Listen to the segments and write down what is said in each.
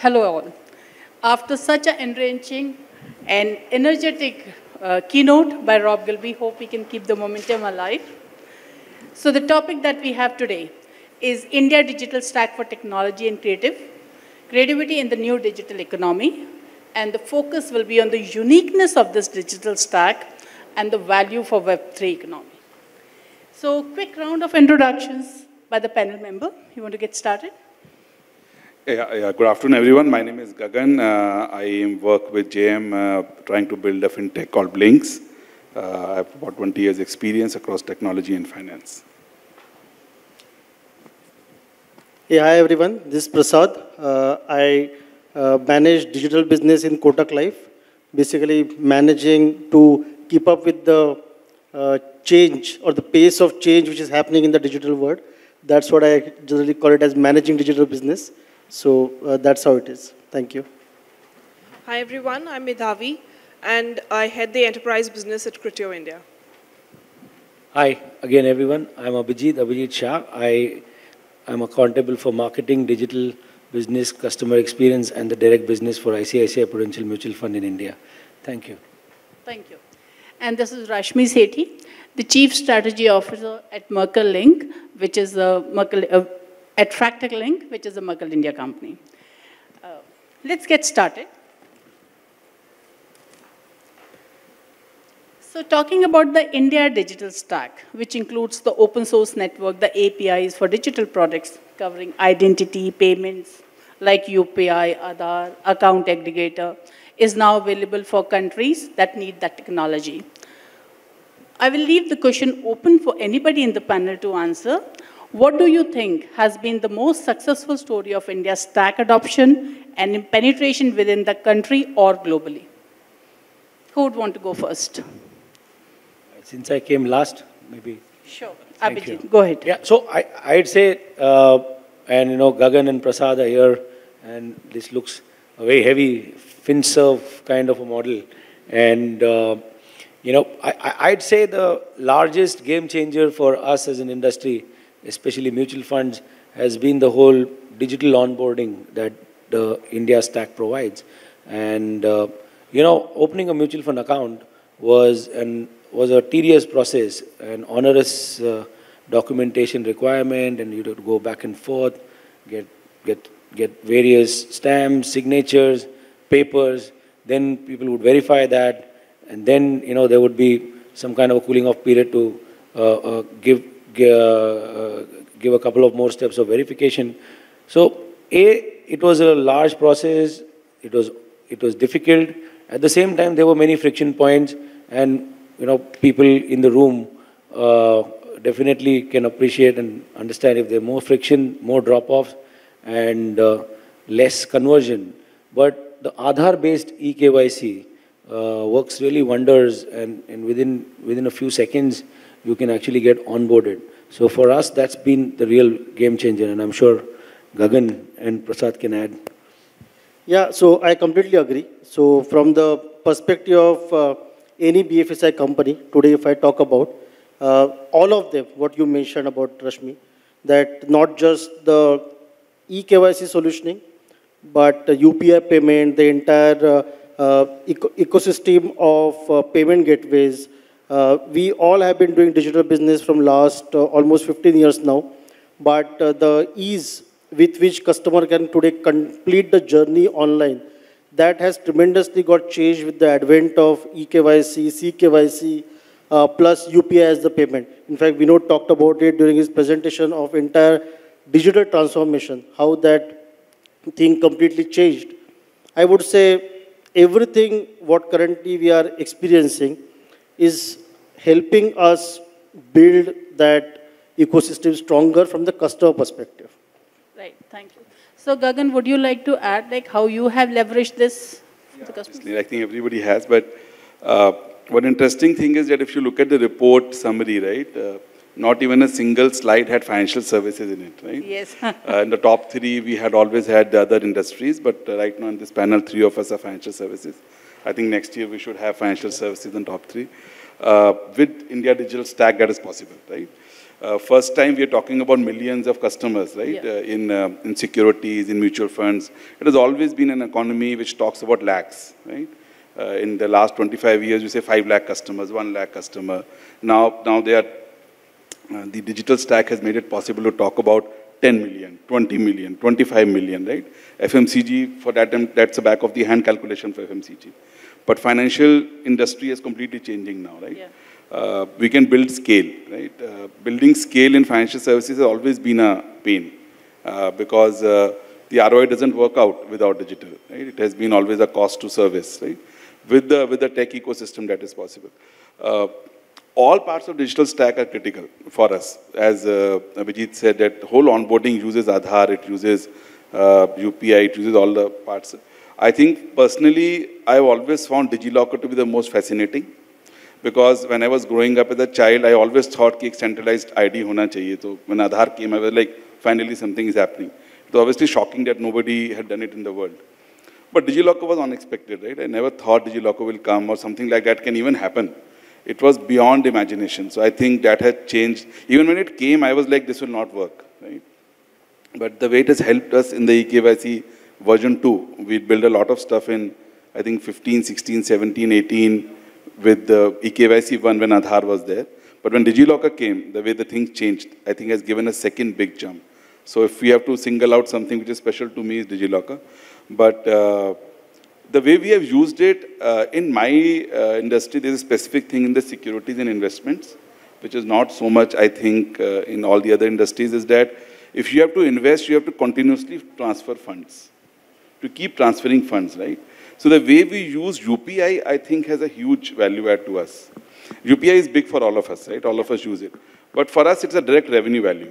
Hello all. After such an enriching and energetic keynote by Rob Gilby, hope we can keep the momentum alive. So the topic that we have today is India Digital Stack for Technology and Creativity in the New Digital Economy. And the focus will be on the uniqueness of this digital stack and the value for Web3 economy. So quick round of introductions by the panel member. You want to get started? Yeah, good afternoon, everyone. My name is Gagan. I work with JM trying to build a fintech called Blinks. I have about 20 years experience across technology and finance. Yeah, hi, everyone. This is Prasad. I manage digital business in Kotak Life, basically managing to keep up with the change or the pace of change which is happening in the digital world. That's what I generally call it as managing digital business. So that's how it is. Thank you. Hi everyone, I'm Medhavi and I head the enterprise business at Criteo India. Hi again everyone, I'm Abhijit Shah. I am accountable for marketing, digital business, customer experience and the direct business for ICICI Prudential Mutual Fund in India. Thank you. Thank you. And this is Rashmi Sethi, the Chief Strategy Officer at Merkle Link, which is a Merkle... at Fractalink, which is a Merkle India company. Let's get started. So talking about the India digital stack, which includes the open source network, the APIs for digital products covering identity, payments like UPI, Aadhaar, account aggregator, is now available for countries that need that technology. I will leave the question open for anybody in the panel to answer. What do you think has been the most successful story of India's stack adoption and penetration within the country or globally? Who would want to go first? Since I came last, maybe. Sure. Abhijit, go ahead. Yeah, so I'd say, and you know, Gagan and Prasad are here, and this looks a very heavy FinServ kind of a model. And, you know, I'd say the largest game changer for us as an industry, especially mutual funds, has been the whole digital onboarding that the India stack provides. And, you know, opening a mutual fund account was a tedious process, an onerous documentation requirement, and you had to go back and forth, get various stamps, signatures, papers, then people would verify that, and then, you know, there would be some kind of a cooling off period to give a couple of more steps of verification. So, it was a large process, it was difficult. At the same time, there were many friction points, and you know, people in the room definitely can appreciate and understand if there are more friction, more drop-offs, and less conversion. But the Aadhaar-based EKYC works really wonders, and within a few seconds, you can actually get onboarded. So for us, that's been the real game changer, and I'm sure Gagan and Prasad can add. Yeah, so I completely agree. So from the perspective of any BFSI company, today if I talk about all of them, what you mentioned about Rashmi, that not just the eKYC solutioning, but UPI payment, the entire ecosystem of payment gateways, we all have been doing digital business from last almost 15 years now, but the ease with which customer can today complete the journey online, that has tremendously got changed with the advent of EKYC, CKYC, plus UPI as the payment. In fact, Vinod talked about it during his presentation of entire digital transformation, how that thing completely changed. I would say everything what currently we are experiencing is helping us build that ecosystem stronger from the customer perspective. Right, thank you. So Gagan, would you like to add like how you have leveraged this for the customers? I think everybody has, but one interesting thing is that if you look at the report summary, right, not even a single slide had financial services in it, right? Yes. In the top three, we had always had the other industries, but right now in this panel, three of us are financial services. I think next year we should have financial services in top three. With India Digital Stack, that is possible, right? First time we are talking about millions of customers, right? Yeah. In securities, in mutual funds. It has always been an economy which talks about lakhs, right? In the last 25 years, we say 5 lakh customers, 1 lakh customer. Now they are, the digital stack has made it possible to talk about 10 million, 20 million, 25 million, right? FMCG, for that, that's a back of the hand calculation for FMCG. But financial industry is completely changing now, right? Yeah. We can build scale, right? Building scale in financial services has always been a pain because the ROI doesn't work out without digital, right? It has been always a cost to service, right? With the tech ecosystem, that is possible. All parts of digital stack are critical for us. As Abhijit said, that whole onboarding uses Aadhaar, it uses UPI, it uses all the parts. I think personally, I've always found DigiLocker to be the most fascinating because when I was growing up as a child, I always thought that centralized ID hona chahiye. So when Aadhaar came, I was like, finally something is happening. It was obviously shocking that nobody had done it in the world. But DigiLocker was unexpected, right? I never thought DigiLocker will come or something like that can even happen. It was beyond imagination. So I think that had changed. Even when it came, I was like, this will not work, right? But the way it has helped us in the EKYC version 2, we built a lot of stuff in, I think, 15, 16, 17, 18 with the EKYC 1 when Aadhaar was there. But when DigiLocker came, the way the things changed, I think has given a second big jump. So if we have to single out something which is special to me, is DigiLocker. But the way we have used it, in my industry, there's a specific thing in the securities and investments, which is not so much, I think, in all the other industries, is that if you have to invest, you have to continuously transfer funds, to keep transferring funds, right? So the way we use UPI, I think, has a huge value add to us. UPI is big for all of us, right? All of us use it. But for us, it's a direct revenue value,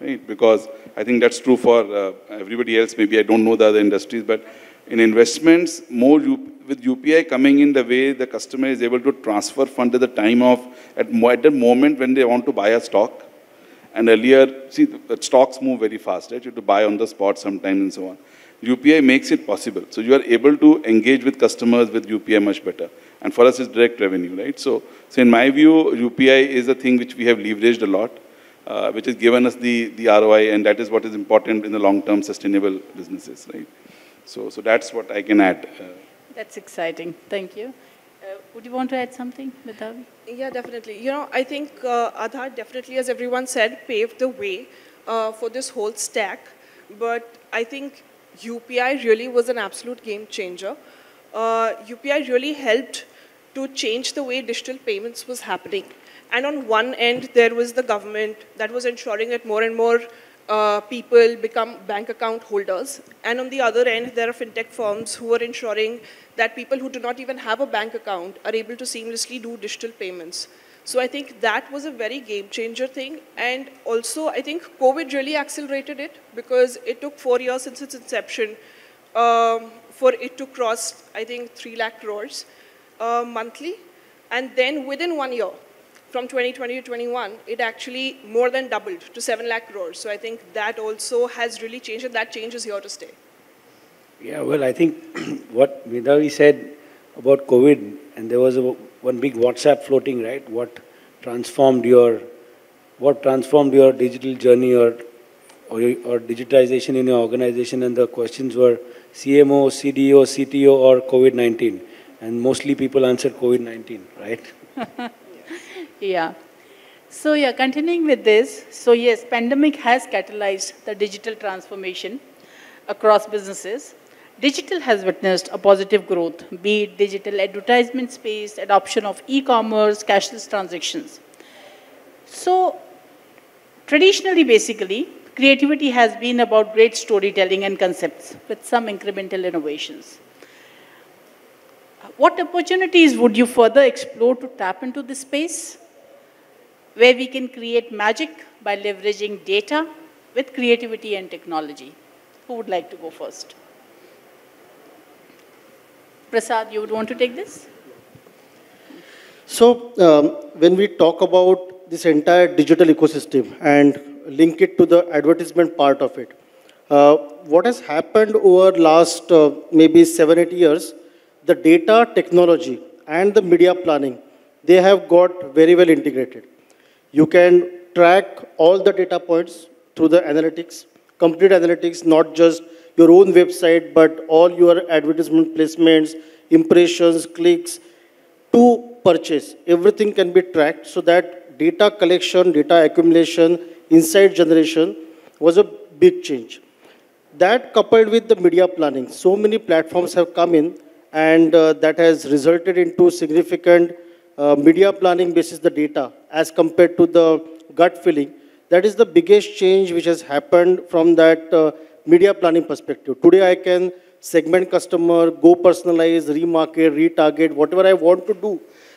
right? Because I think that's true for everybody else. Maybe I don't know the other industries, but in investments, more with UPI coming in, the way the customer is able to transfer funds at the time of, at the moment when they want to buy a stock. And earlier, see, the stocks move very fast, right? You have to buy on the spot sometimes and so on. UPI makes it possible. So you are able to engage with customers with UPI much better. And for us, it's direct revenue, right? So in my view, UPI is a thing which we have leveraged a lot, which has given us the ROI, and that is what is important in the long-term sustainable businesses, right? So that's what I can add. That's exciting. Thank you. Would you want to add something, Medhavi? Yeah, definitely. You know, I think Aadhaar definitely, as everyone said, paved the way for this whole stack. But I think UPI really was an absolute game changer. UPI really helped to change the way digital payments was happening. And on one end, there was the government that was ensuring that more and more people become bank account holders. And on the other end, there are fintech firms who are ensuring that people who do not even have a bank account are able to seamlessly do digital payments. So I think that was a very game changer thing. And also, I think COVID really accelerated it because it took 4 years since its inception for it to cross, I think, 3 lakh crores monthly. And then within 1 year, from 2020 to 21, it actually more than doubled to 7 lakh crores. So I think that also has really changed, and that change is here to stay. Yeah, well, I think what Medhavi said about COVID, and there was one big WhatsApp floating, right? What transformed your digital journey or digitization in your organization, and the questions were CMO, CDO, CTO, or COVID-19, and mostly people answered COVID-19, right? Yeah. So yeah, continuing with this, so yes, pandemic has catalyzed the digital transformation across businesses. Digital has witnessed a positive growth, be it digital advertisement space, adoption of e-commerce, cashless transactions. So traditionally, basically, creativity has been about great storytelling and concepts with some incremental innovations. What opportunities would you further explore to tap into this space, where we can create magic by leveraging data with creativity and technology? Who would like to go first? Prasad, you would want to take this? So when we talk about this entire digital ecosystem and link it to the advertisement part of it, what has happened over last maybe 7-8 years, the data technology and the media planning, they have got very well integrated. You can track all the data points through the analytics, complete analytics, not just your own website, but all your advertisement placements, impressions, clicks, to purchase. Everything can be tracked, so that data collection, data accumulation, insight generation was a big change. That coupled with the media planning, so many platforms have come in, and that has resulted into significant media planning basis the data as compared to the gut feeling. That is the biggest change which has happened from that media planning perspective. Today I can segment customer, go personalize, remarket, retarget, whatever I want to do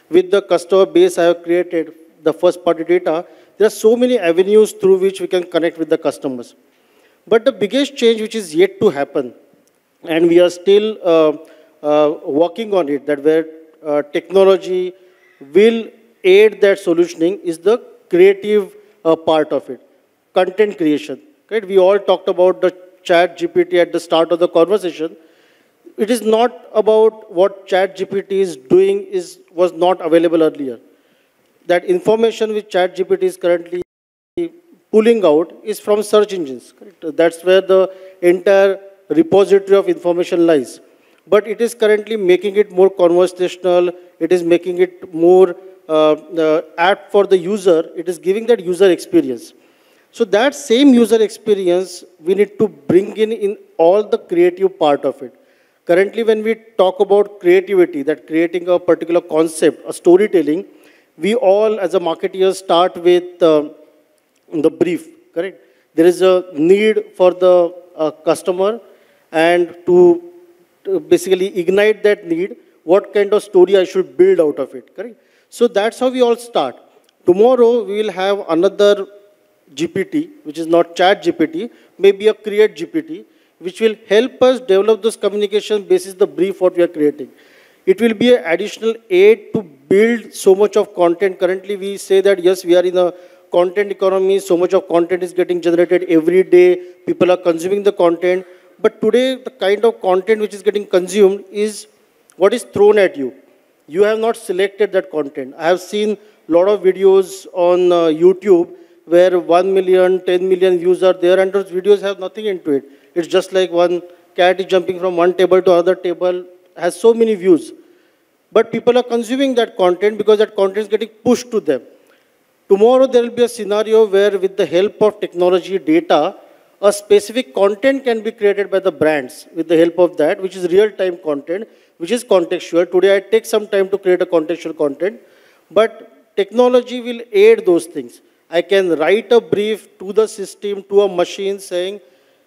with the customer base I have created, the first party data. There are so many avenues through which we can connect with the customers. But the biggest change which is yet to happen, and we are still working on it, that where technology will aid that solutioning, is the creative part of it, content creation. Right? We all talked about the ChatGPT at the start of the conversation. It is not about what ChatGPT is doing was not available earlier. That information which ChatGPT is currently pulling out is from search engines. Correct? That's where the entire repository of information lies. But it is currently making it more conversational, it is making it more apt for the user, it is giving that user experience. So that same user experience we need to bring in all the creative part of it. Currently when we talk about creativity, that creating a particular concept, a storytelling, we all as a marketeer start with the brief, correct? There is a need for the customer, and to basically ignite that need, what kind of story I should build out of it, correct? So that's how we all start. Tomorrow we will have another GPT, which is not ChatGPT, maybe a Create GPT, which will help us develop those communication basis the brief what we are creating. It will be an additional aid to build so much of content. Currently we say that yes, we are in a content economy, so much of content is getting generated every day, people are consuming the content. But today the kind of content which is getting consumed is what is thrown at you. You have not selected that content. I have seen a lot of videos on YouTube where 1 million, 10 million views are there, and those videos have nothing into it. It's just like one cat is jumping from one table to another table, has so many views. But people are consuming that content because that content is getting pushed to them. Tomorrow there will be a scenario where with the help of technology data, a specific content can be created by the brands with the help of that, which is real-time content, which is contextual. Today I take some time to create a contextual content, but technology will aid those things. I can write a brief to the system, to a machine saying,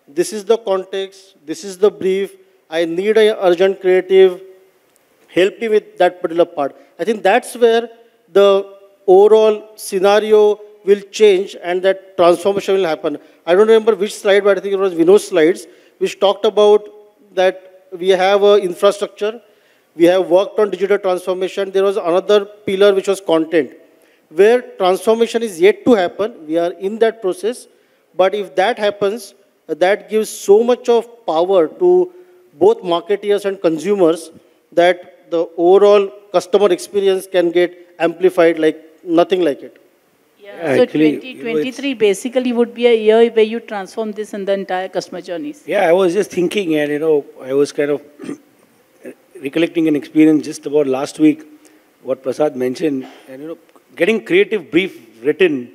this is the context, this is the brief, I need an urgent creative, help me with that particular part. I think that's where the overall scenario will change and that transformation will happen. I don't remember which slide, but I think it was Vinod's slides, which talked about that we have an infrastructure, we have worked on digital transformation. There was another pillar which was content, where transformation is yet to happen. We are in that process, but if that happens, that gives so much of power to both marketeers and consumers that the overall customer experience can get amplified like nothing like it. Yeah, so 2023 basically would be a year where you transform this in the entire customer journeys. Yeah, I was just thinking, and you know, I was kind of recollecting an experience just about last week, what Prasad mentioned, and you know, getting creative brief written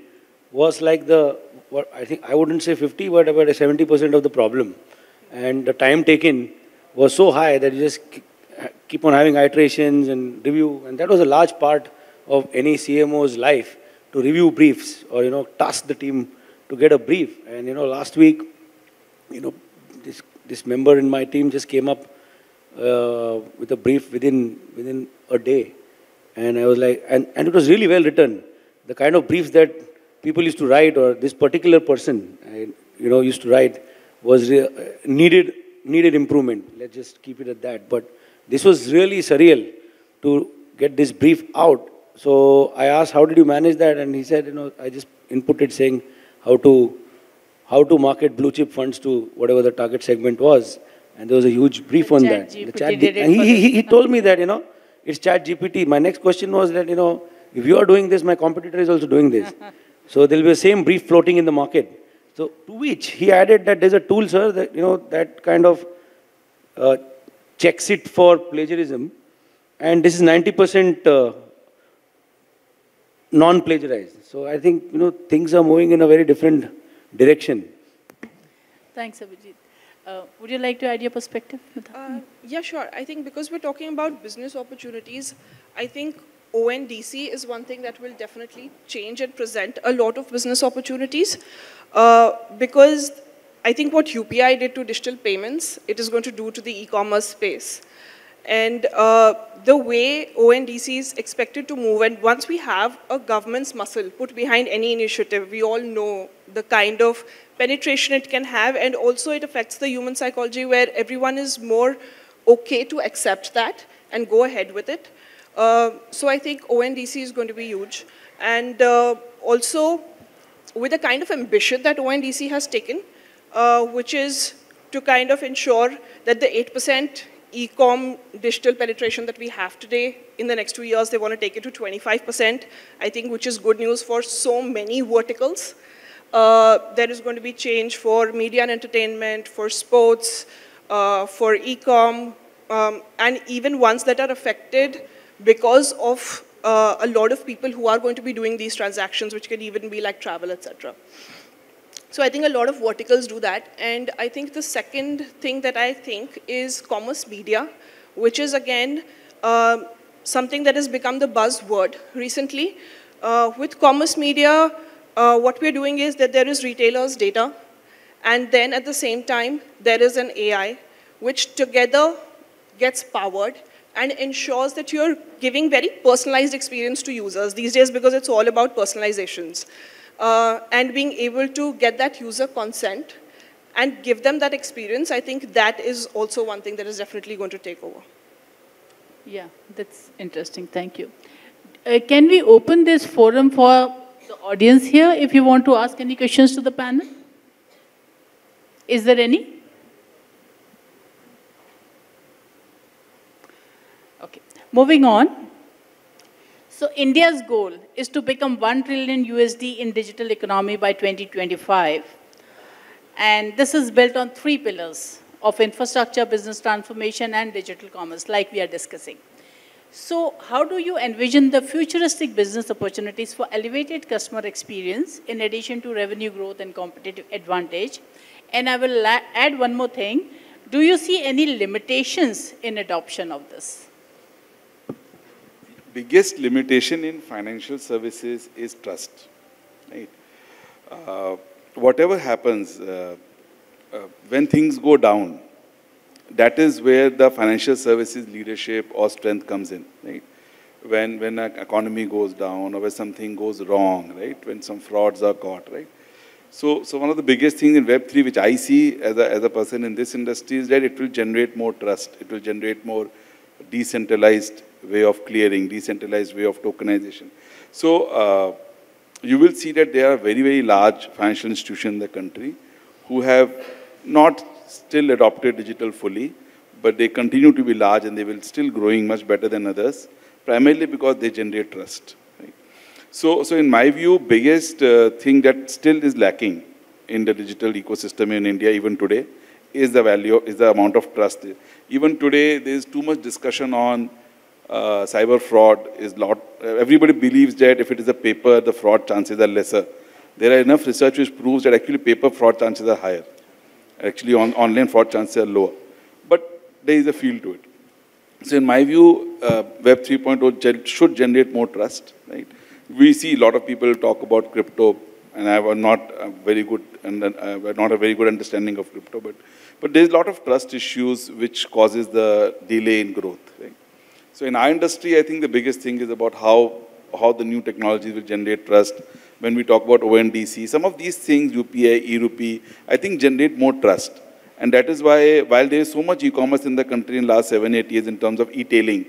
was like the, what I think I wouldn't say 50, but about 70% of the problem. And the time taken was so high that you just keep on having iterations and review. And that was a large part of any CMO's life, to review briefs or, you know, task the team to get a brief. And, you know, last week, you know, this member in my team just came up with a brief within a day. And I was like, and it was really well written. The kind of briefs that people used to write, or this particular person, you know, used to write, was needed improvement. Let's just keep it at that. But this was really surreal to get this brief out. So I asked, how did you manage that? And he said, you know, I just inputted saying how to market blue chip funds to whatever the target segment was. And there was a huge brief on that. And he told me that, you know, it's ChatGPT. My next question was that, you know, if you are doing this, my competitor is also doing this. So there will be the same brief floating in the market. So to which he added that there's a tool, sir, that, you know, that kind of checks it for plagiarism. And this is 90% non-plagiarized. So I think, you know, things are moving in a very different direction. Thanks, Abhijit. Would you like to add your perspective? Yeah, sure. I think because we're talking about business opportunities, I think ONDC is one thing that will definitely change and present a lot of business opportunities. Because I think what UPI did to digital payments, it is going to do to the e-commerce space. And the way ONDC is expected to move, and once we have a government's muscle put behind any initiative, we all know the kind of penetration it can have, and also it affects the human psychology where everyone is more okay to accept that and go ahead with it. So I think ONDC is going to be huge. And also with the kind of ambition that ONDC has taken, which is to kind of ensure that the 8% e-com digital penetration that we have today, in the next 2 years, they want to take it to 25%, I think, which is good news for so many verticals. There is going to be change for media and entertainment, for sports, for e-com, and even ones that are affected because of a lot of people who are going to be doing these transactions, which can even be like travel, etc. So I think a lot of verticals do that. And I think the second thing that I think is commerce media, which is, again, something that has become the buzzword recently. With commerce media, what we're doing is that there is retailers' data. And then at the same time, there is an AI, which together gets powered and ensures that you're giving very personalized experience to users these days, because it's all about personalizations. And being able to get that user consent and give them that experience, I think that is also one thing that is definitely going to take over. Yeah, that's interesting. Thank you. Can we open this forum for the audience here if you want to ask any questions to the panel? Is there any? Okay, moving on. So India's goal is to become $1 trillion in digital economy by 2025. And this is built on three pillars of infrastructure, business transformation, and digital commerce, like we are discussing. So how do you envision the futuristic business opportunities for elevated customer experience in addition to revenue growth and competitive advantage? And I will add one more thing. Do you see any limitations in adoption of this? Biggest limitation in financial services is trust, right? Whatever happens, when things go down, that is where the financial services leadership or strength comes in, right? When an economy goes down or when something goes wrong, right? When some frauds are caught, right? So one of the biggest things in Web3, which I see as a person in this industry, is that it will generate more trust. It will generate more decentralized way of clearing, decentralized way of tokenization. So you will see that there are very, very large financial institutions in the country who have not still adopted digital fully, but they continue to be large and they will still growing much better than others, primarily because they generate trust. Right? So in my view, biggest thing that still is lacking in the digital ecosystem in India even today is the value, is the amount of trust. Even today, there is too much discussion on cyber fraud. Everybody believes that if it is a paper, the fraud chances are lesser. There are enough research which proves that actually paper fraud chances are higher. Actually, online fraud chances are lower. But there is a field to it. So in my view, Web 3.0 should generate more trust. Right? We see a lot of people talk about crypto, and I have not a very good understanding of crypto. But there is a lot of trust issues which causes the delay in growth. Right? So in our industry, I think the biggest thing is about how the new technologies will generate trust. When we talk about ONDC, some of these things, UPI, E-Rupee, I think generate more trust. And that is why, while there is so much e-commerce in the country in the last 7-8 years in terms of e-tailing,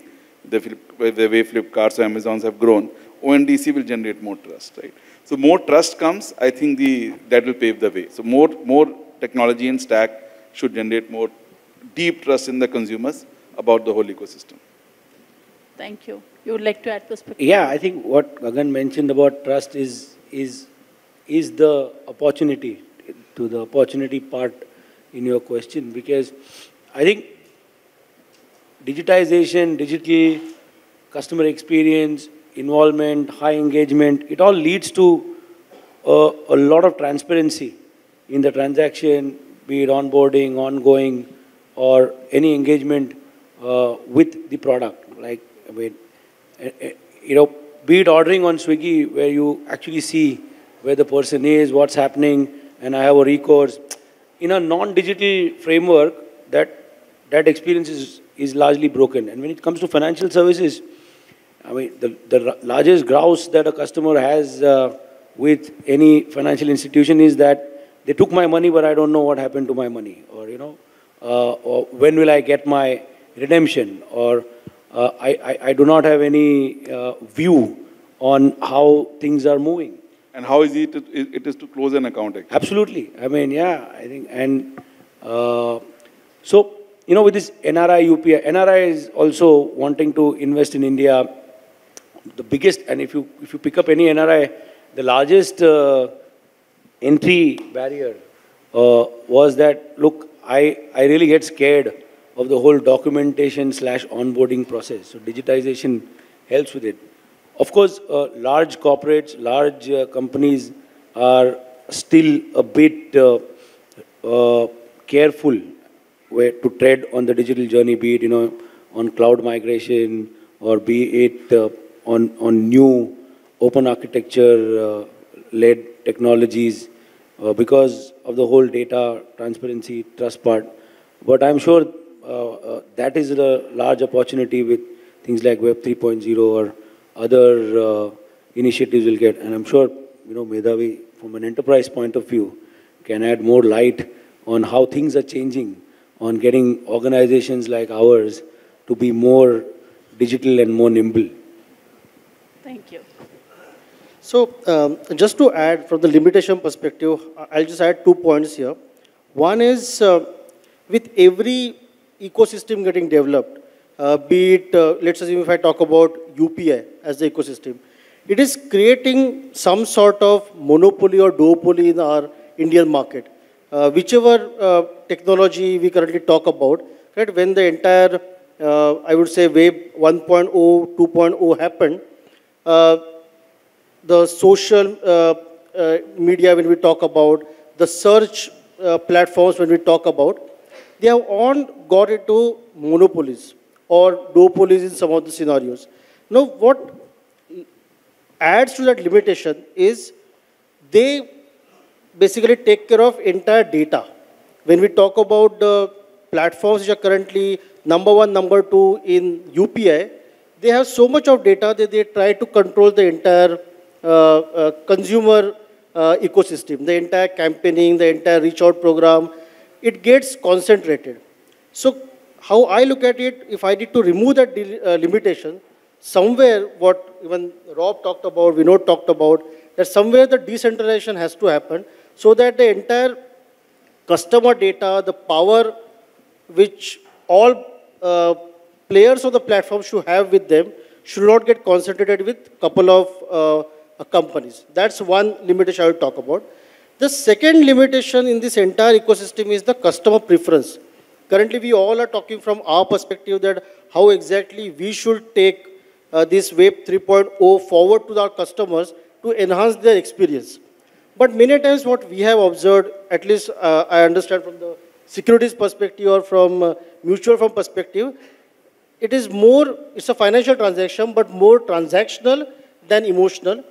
the way Flipkarts or Amazons have grown, ONDC will generate more trust, right? So more trust comes, I think that will pave the way. So more technology and stack should generate more deep trust in the consumers about the whole ecosystem. Thank you. You would like to add perspective? Yeah, I think what Gagan mentioned about trust is is the opportunity, to the opportunity part in your question, because I think digitization, digital, customer experience, involvement, high engagement, it all leads to a lot of transparency in the transaction, be it onboarding, ongoing, or any engagement with the product. Like, I mean, you know, be it ordering on Swiggy, where you actually see where the person is, what's happening, and I have a recourse. In a non-digital framework, that experience is largely broken. And when it comes to financial services, I mean, the largest grouse that a customer has with any financial institution is that they took my money, but I don't know what happened to my money, or, you know, or when will I get my redemption, or I do not have any view on how things are moving. And how easy it is to close an account, actually. Absolutely. I mean, yeah, I think. And so, you know, with this NRI, UPI, NRI is also wanting to invest in India. The biggest, and if you pick up any NRI, the largest entry barrier was that, look, I really get scared of the whole documentation/onboarding process. So digitization helps with it. Of course, large corporates, large companies are still a bit careful where to tread on the digital journey, be it, you know, on cloud migration, or be it on new open architecture-led technologies, because of the whole data transparency, trust part. But I'm sure that is a large opportunity with things like Web 3.0 or other initiatives will get. And I'm sure, you know, Medhavi, from an enterprise point of view, can add more light on how things are changing, on getting organizations like ours to be more digital and more nimble. Thank you. So just to add from the limitation perspective, I'll just add 2 points here. One is with every ecosystem getting developed, be it, let's assume if I talk about UPI as the ecosystem, it is creating some sort of monopoly or duopoly in our Indian market. Whichever technology we currently talk about, right, when the entire, I would say, wave 1.0, 2.0 happened, the social media when we talk about, the search platforms when we talk about, they have all got into monopolies or duopolies in some of the scenarios. Now, what adds to that limitation is they basically take care of entire data. When we talk about the platforms which are currently #1, #2 in UPI, they have so much of data that they try to control the entire consumer ecosystem, the entire campaigning, the entire reach out program. It gets concentrated. So how I look at it, if I need to remove that limitation, somewhere what even Rob talked about, Vinod talked about, that somewhere the decentralization has to happen, so that the entire customer data, the power which all players of the platform should have with them, should not get concentrated with a couple of companies. That's one limitation I will talk about. The second limitation in this entire ecosystem is the customer preference. Currently, we all are talking from our perspective that how exactly we should take this Web 3.0 forward to our customers to enhance their experience. But many times what we have observed, at least I understand from the securities perspective or from mutual fund perspective, it is more, it's a financial transaction, but more transactional than emotional.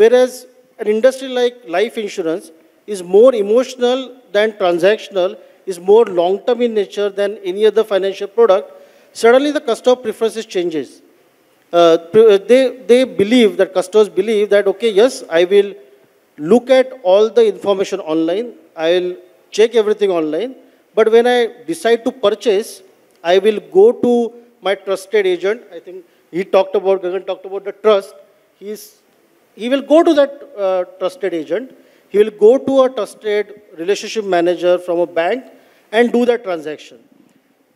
Whereas an industry like life insurance is more emotional than transactional, is more long-term in nature than any other financial product. Suddenly the customer preferences changes. They believe that customers believe that, okay, yes, I will look at all the information online, I will check everything online, but when I decide to purchase, I will go to my trusted agent. I think he talked about, Gagan talked about the trust. He will go to that trusted agent, he will go to a trusted relationship manager from a bank and do that transaction.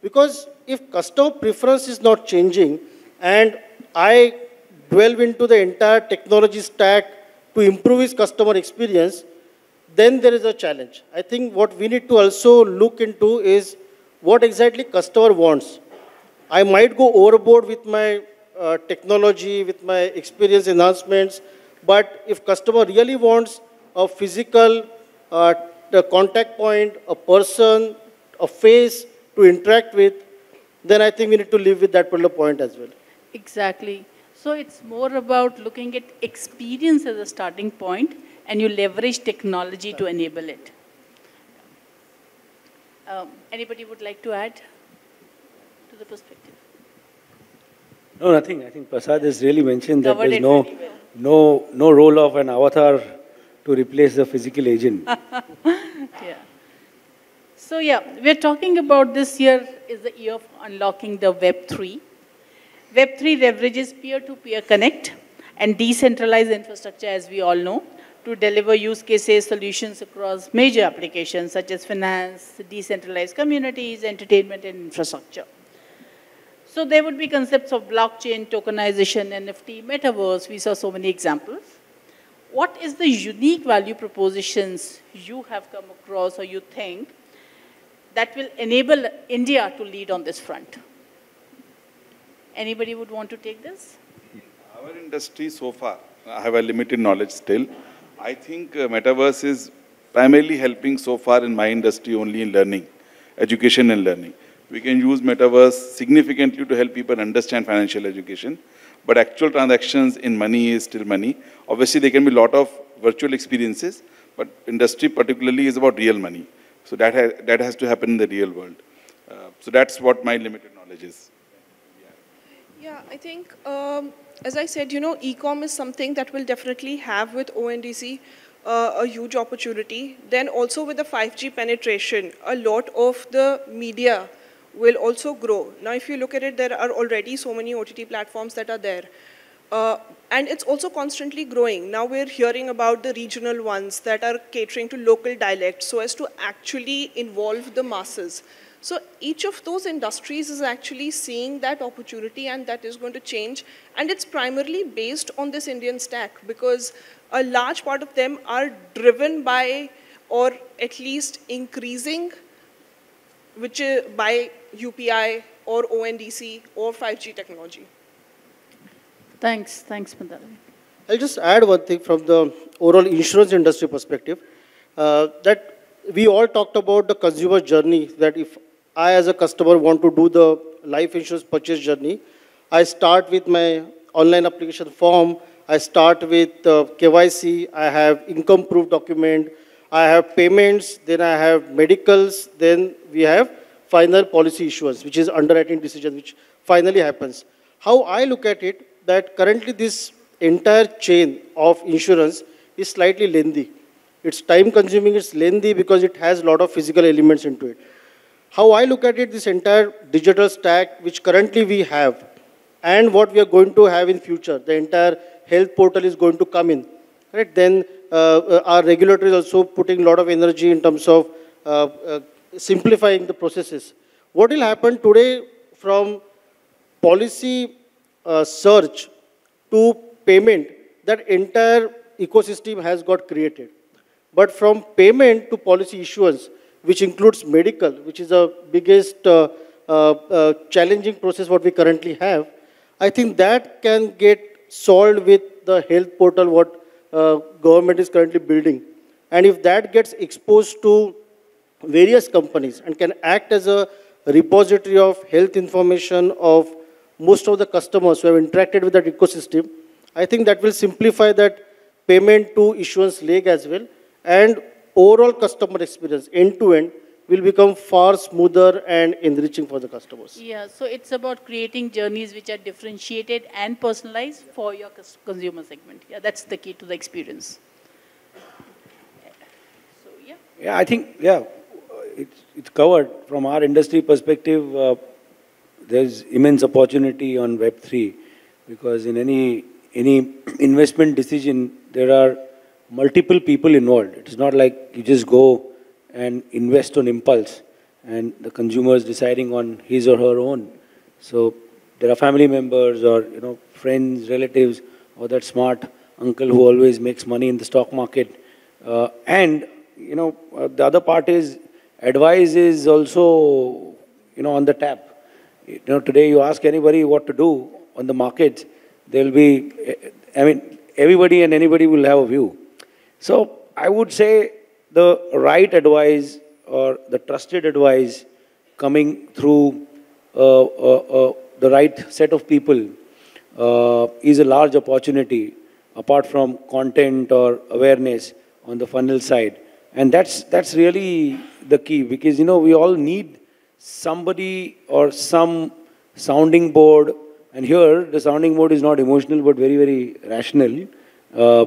Because if customer preference is not changing, and I delve into the entire technology stack to improve his customer experience, then there is a challenge. I think what we need to also look into is what exactly customer wants. I might go overboard with my technology, with my experience enhancements, but if customer really wants a physical contact point, a person, a face to interact with, then I think we need to live with that particular point as well. Exactly. So it's more about looking at experience as a starting point, and you leverage technology to enable it. Anybody would like to add to the perspective? No, nothing. I think Prasad has really mentioned that there's no role of an avatar to replace the physical agent. Yeah. So yeah, we're talking about this year is the year of unlocking the Web3. Web3 leverages peer-to-peer connect and decentralized infrastructure, as we all know, to deliver use cases, solutions across major applications such as finance, decentralized communities, entertainment, and infrastructure. So there would be concepts of blockchain, tokenization, NFT, metaverse. We saw so many examples. What is the unique value propositions you have come across or you think that will enable India to lead on this front? Anybody would want to take this? Our industry so far, I have a limited knowledge still. I think metaverse is primarily helping so far in my industry only in learning, education and learning. We can use metaverse significantly to help people understand financial education, but actual transactions in money is still money. Obviously, there can be a lot of virtual experiences, but industry particularly is about real money. So that has to happen in the real world. So that's what my limited knowledge is. Yeah, I think, as I said, you know, e-com is something that will definitely have with ONDC a huge opportunity. Then also with the 5G penetration, a lot of the media will also grow. Now, if you look at it, there are already so many OTT platforms that are there. And it's also constantly growing. Now we're hearing about the regional ones that are catering to local dialects so as to actually involve the masses. So each of those industries is actually seeing that opportunity, and that is going to change. And it's primarily based on this Indian stack, because a large part of them are driven by, or at least increasing, which is by UPI or ONDC or 5G technology. Thanks. Thanks, Medhavi. I'll just add one thing from the overall insurance industry perspective, that we all talked about the consumer journey, that if I as a customer want to do the life insurance purchase journey, I start with my online application form, I start with KYC, I have income proof document, I have payments, then I have medicals, then we have final policy issuance, which is underwriting decision, which finally happens. How I look at it, that currently this entire chain of insurance is slightly lengthy. It's time consuming, it's lengthy because it has a lot of physical elements into it. How I look at it, this entire digital stack, which currently we have, and what we are going to have in future, the entire health portal is going to come in. Right? Then our regulator is also putting a lot of energy in terms of simplifying the processes. What will happen today from policy search to payment, that entire ecosystem has got created. But from payment to policy issuance, which includes medical, which is the biggest challenging process what we currently have, I think that can get solved with the health portal what government is currently building. And if that gets exposed to various companies and can act as a repository of health information of most of the customers who have interacted with that ecosystem, I think that will simplify that payment to issuance leg as well. And overall customer experience, end-to-end, will become far smoother and enriching for the customers. Yeah, so it's about creating journeys which are differentiated and personalized for your consumer segment. Yeah, that's the key to the experience. So, yeah. Yeah, I think, yeah, it's covered. From our industry perspective, there's immense opportunity on Web3, because in any investment decision, there are multiple people involved. It's not like you just go and invest on impulse and the consumer is deciding on his or her own. So there are family members or, you know, friends, relatives, or that smart uncle who always makes money in the stock market. And, you know, the other part is advice is also, you know, on the tap. You know, today you ask anybody what to do on the markets, there will be, I mean, everybody and anybody will have a view. So I would say the right advice or the trusted advice coming through the right set of people is a large opportunity, apart from content or awareness on the funnel side. And that's really the key, because, you know, we all need somebody or some sounding board. And here the sounding board is not emotional but very, very rational,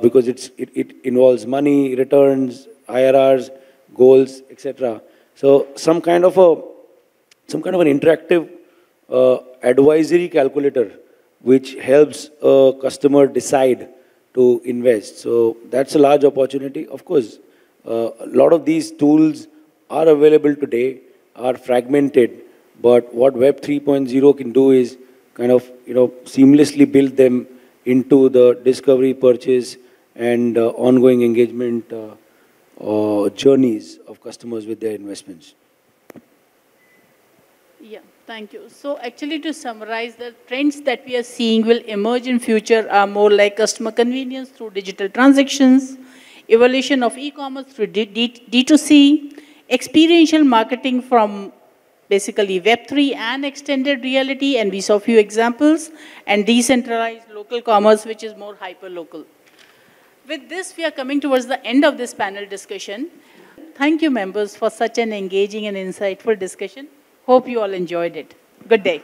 because it involves money, returns, IRRs, goals, etc. So some kind of an interactive advisory calculator which helps a customer decide to invest. So that's a large opportunity. Of course, a lot of these tools are available today, are fragmented, but what Web 3.0 can do is kind of, you know, seamlessly build them into the discovery, purchase, and ongoing engagement journeys of customers with their investments. Yeah, thank you. So actually, to summarize, the trends that we are seeing will emerge in future are more like customer convenience through digital transactions, evolution of e-commerce through D2C, experiential marketing from basically Web3 and extended reality, and we saw few examples, and decentralized local commerce, which is more hyper-local. With this, we are coming towards the end of this panel discussion. Thank you, members, for such an engaging and insightful discussion. Hope you all enjoyed it. Good day.